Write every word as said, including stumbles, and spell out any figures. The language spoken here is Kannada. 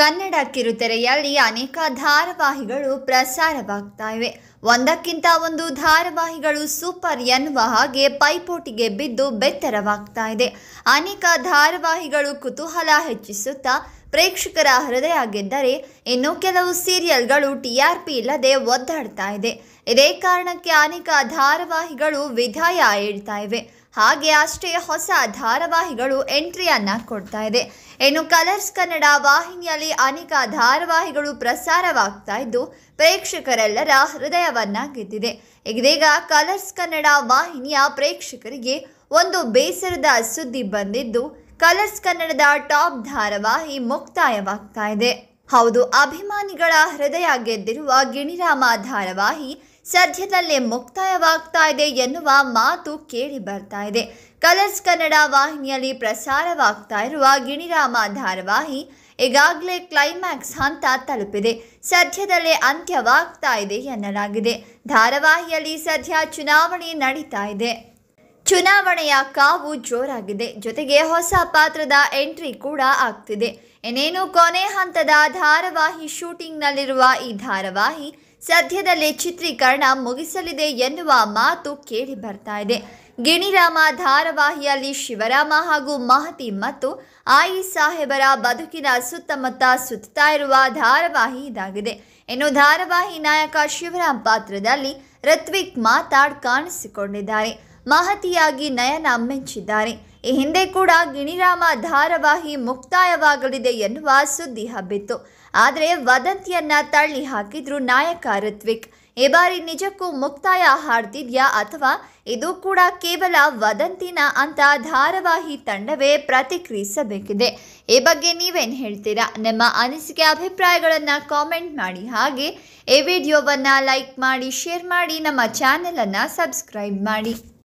ಕನ್ನಡ ಕಿರುತೆರೆಯಲ್ಲಿ ಅನೇಕ ಧಾರಾವಾಹಿಗಳು ಪ್ರಸಾರವಾಗ್ತಾ ಇವೆ. ಒಂದಕ್ಕಿಂತ ಒಂದು ಧಾರಾವಾಹಿಗಳು ಸೂಪರ್ ಎನ್ನುವ ಹಾಗೆ ಪೈಪೋಟಿಗೆ ಬಿದ್ದು ಬೆತ್ತರವಾಗ್ತಾ ಇದೆ. ಅನೇಕ ಧಾರಾವಾಹಿಗಳು ಕುತೂಹಲ ಹೆಚ್ಚಿಸುತ್ತಾ ಪ್ರೇಕ್ಷಕರ ಹೃದಯ ಗೆದ್ದರೆ, ಇನ್ನು ಕೆಲವು ಸೀರಿಯಲ್ಗಳು ಟಿಆರ್ಪಿ ಇಲ್ಲದೆ ಒದ್ದಾಡ್ತಾ ಇದೆ. ಇದೇ ಕಾರಣಕ್ಕೆ ಅನೇಕ ಧಾರಾವಾಹಿಗಳು ವಿದಾಯ ಹೇಳ್ತಾ ಇವೆ. ಹಾಗೆ ಅಷ್ಟೇ ಹೊಸ ಧಾರಾವಾಹಿಗಳು ಎಂಟ್ರಿಯನ್ನು ಕೊಡ್ತಾ ಇದೆ. ಇನ್ನು ಕಲರ್ಸ್ ಕನ್ನಡ ವಾಹಿನಿಯಲ್ಲಿ ಅನೇಕ ಧಾರಾವಾಹಿಗಳು ಪ್ರಸಾರವಾಗ್ತಾ ಇದ್ದು ಪ್ರೇಕ್ಷಕರೆಲ್ಲರ ಹೃದಯವನ್ನು ಗೆದ್ದಿದೆ. ಇದೀಗ ಕಲರ್ಸ್ ಕನ್ನಡ ವಾಹಿನಿಯ ಪ್ರೇಕ್ಷಕರಿಗೆ ಒಂದು ಬೇಸರದ ಸುದ್ದಿ ಬಂದಿದ್ದು, ಕಲರ್ಸ್ ಕನ್ನಡದ ಟಾಪ್ ಧಾರಾವಾಹಿ ಮುಕ್ತಾಯವಾಗ್ತಾ ಇದೆ. ಹೌದು, ಅಭಿಮಾನಿಗಳ ಹೃದಯ ಗೆದ್ದಿರುವ ಗಿಣಿರಾಮ ಧಾರಾವಾಹಿ ಸದ್ಯದಲ್ಲೇ ಮುಕ್ತಾಯವಾಗ್ತಾ ಇದೆ ಎನ್ನುವ ಮಾತು ಕೇಳಿ ಬರ್ತಾ ಇದೆ. ಕಲರ್ಸ್ ಕನ್ನಡ ವಾಹಿನಿಯಲ್ಲಿ ಪ್ರಸಾರವಾಗ್ತಾ ಇರುವ ಗಿಣಿರಾಮ ಧಾರಾವಾಹಿ ಈಗಾಗಲೇ ಕ್ಲೈಮ್ಯಾಕ್ಸ್ ಹಂತ ತಲುಪಿದೆ, ಸದ್ಯದಲ್ಲೇ ಅಂತ್ಯವಾಗ್ತಾ ಇದೆ ಎನ್ನಲಾಗಿದೆ. ಧಾರಾವಾಹಿಯಲ್ಲಿ ಸದ್ಯ ಚುನಾವಣೆ ನಡೀತಾ ಇದೆ. ಚುನಾವಣೆಯ ಕಾವು ಜೋರಾಗಿದೆ. ಜೊತೆಗೆ ಹೊಸ ಪಾತ್ರದ ಎಂಟ್ರಿ ಕೂಡ ಆಗ್ತಿದೆ. ಇನ್ನೇನು ಕೊನೆ ಹಂತದ ಧಾರಾವಾಹಿ ಶೂಟಿಂಗ್ನಲ್ಲಿರುವ ಈ ಧಾರಾವಾಹಿ ಸದ್ಯದಲ್ಲೇ ಚಿತ್ರೀಕರಣ ಮುಗಿಸಲಿದೆ ಎನ್ನುವ ಮಾತು ಕೇಳಿ ಬರ್ತಾ ಇದೆ. ಗಿಣಿರಾಮ ಧಾರಾವಾಹಿಯಲ್ಲಿ ಶಿವರಾಮ ಹಾಗೂ ಮಹತಿ ಮತ್ತು ಆಯಿ ಸಾಹೇಬರ ಬದುಕಿನ ಸುತ್ತಮುತ್ತ ಸುತ್ತಾ ಇರುವ ಧಾರಾವಾಹಿ ಇದಾಗಿದೆ. ಇನ್ನು ಧಾರಾವಾಹಿ ನಾಯಕ ಶಿವರಾಮ್ ಪಾತ್ರದಲ್ಲಿ ಋತ್ವಿಕ್ ಮಾತಾಡ್ ಕಾಣಿಸಿಕೊಂಡಿದ್ದಾರೆ. ಮಹತಿಯಾಗಿ ನಯನ ಮೆಂಚಿದ್ದಾರೆ. ಈ ಹಿಂದೆ ಕೂಡ ಗಿಣಿರಾಮ ಧಾರಾವಾಹಿ ಮುಕ್ತಾಯವಾಗಲಿದೆ ಎನ್ನುವ ಸುದ್ದಿ ಹಬ್ಬಿತ್ತು. ಆದರೆ ವದಂತಿಯನ್ನ ತಳ್ಳಿ ಹಾಕಿದ್ರು ನಾಯಕ ಋತ್ವಿಕ್. ಈ ಬಾರಿ ನಿಜಕ್ಕೂ ಮುಕ್ತಾಯ ಹಾಡ್ತಿದ್ಯಾ ಅಥವಾ ಇದು ಕೂಡ ಕೇವಲ ವದಂತಿನ ಅಂತ ಧಾರಾವಾಹಿ ತಂಡವೇ ಪ್ರತಿಕ್ರಿಯಿಸಬೇಕಿದೆ. ಈ ಬಗ್ಗೆ ನೀವೇನು ಹೇಳ್ತೀರಾ? ನಿಮ್ಮ ಅನಿಸಿಕೆ ಅಭಿಪ್ರಾಯಗಳನ್ನು ಕಾಮೆಂಟ್ ಮಾಡಿ. ಹಾಗೆ ಈ ವಿಡಿಯೋವನ್ನು ಲೈಕ್ ಮಾಡಿ, ಶೇರ್ ಮಾಡಿ, ನಮ್ಮ ಚಾನಲನ್ನು ಸಬ್ಸ್ಕ್ರೈಬ್ ಮಾಡಿ.